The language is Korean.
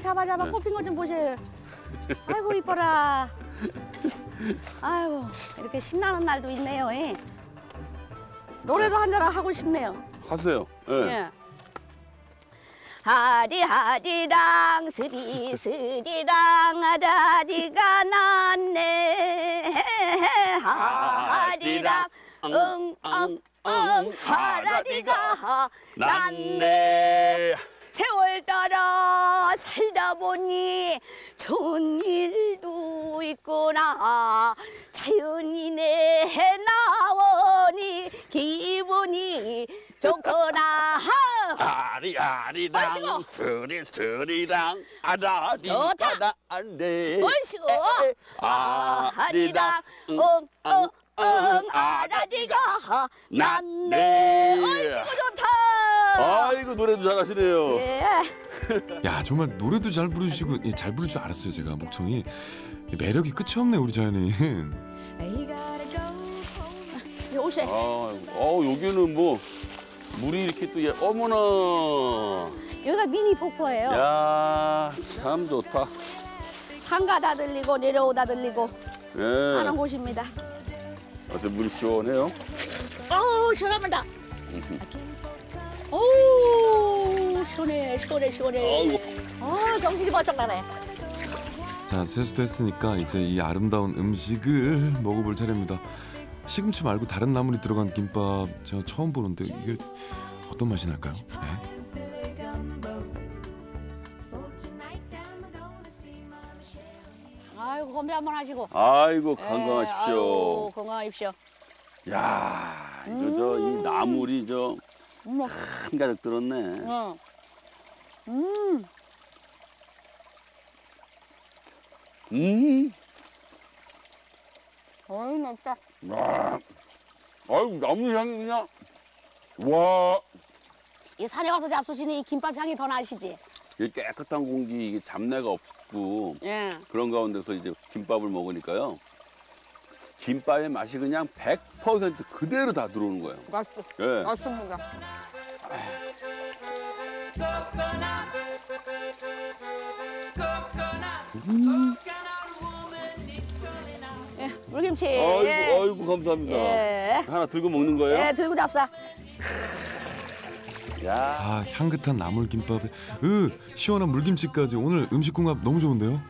잡아 네. 꼽힌 것 좀 보세요. 아이고 이뻐라. 아이고 이렇게 신나는 날도 있네요. 예. 노래도 네. 한잔 하고 싶네요. 하세요. 예. 네. 하리하리랑 스리스리랑 아라리가 났네. 하리랑 응 아라리가 났네. 세월 따라 살다 보니 좋은 일도 있구나. 자연인에 나오니 기분이 좋구나. 아리아리랑 스리스리랑 아라리가 났네. 멋있고 아리랑 응 아라리가 났네. 멋있고 좋다. 아이고 노래도 잘하시네요. 예. 야 정말 노래도 잘 부르시고 예, 잘 부를 줄 알았어요. 제가 목청이 매력이 끝이 없네 우리 자연이. 오셔. 아 여기는 뭐 물이 이렇게 또 예, 어머나. 여기가 미니 폭포예요. 야 참 좋다. 산가 다 들리고 내려오다 들리고 예. 하는 곳입니다. 어때 물이 시원해요? 아우 시원합니다. 오 시원해. 아 정신이 바짝 나네. 자 세수도 했으니까 이제 이 아름다운 음식을 먹어볼 차례입니다. 시금치 말고 다른 나물이 들어간 김밥 제가 처음 보는데 이게 어떤 맛이 날까요? 네. 아이고 건배 한번 하시고. 아이고 건강하십시오. 아이고, 건강하십시오. 야 이거 저 이 나물이 저. 한 가득 들었네. 어. 어이 맛있다. 와. 아유 나물 향이 그냥. 와. 이 산에 와서 잡수시는 이 김밥 향이 더 나시지. 이 깨끗한 공기 이게 잡내가 없고 예. 그런 가운데서 이제 김밥을 먹으니까요. 김밥의 맛이 그냥 100% 그대로 다 들어오는 거예요. 예. 맞습니다. 예, 물김치. 아이고, 예. 아이고 감사합니다. 예. 하나 들고 먹는 거예요? 예, 들고 잡사. 야. 아, 향긋한 나물김밥에 시원한 물김치까지 오늘 음식궁합 너무 좋은데요?